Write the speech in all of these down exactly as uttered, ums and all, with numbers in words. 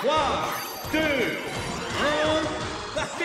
trois, deux, un, parti!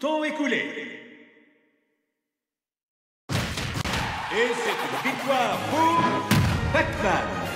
Temps écoulé. Et c'est une victoire pour Pac-Man.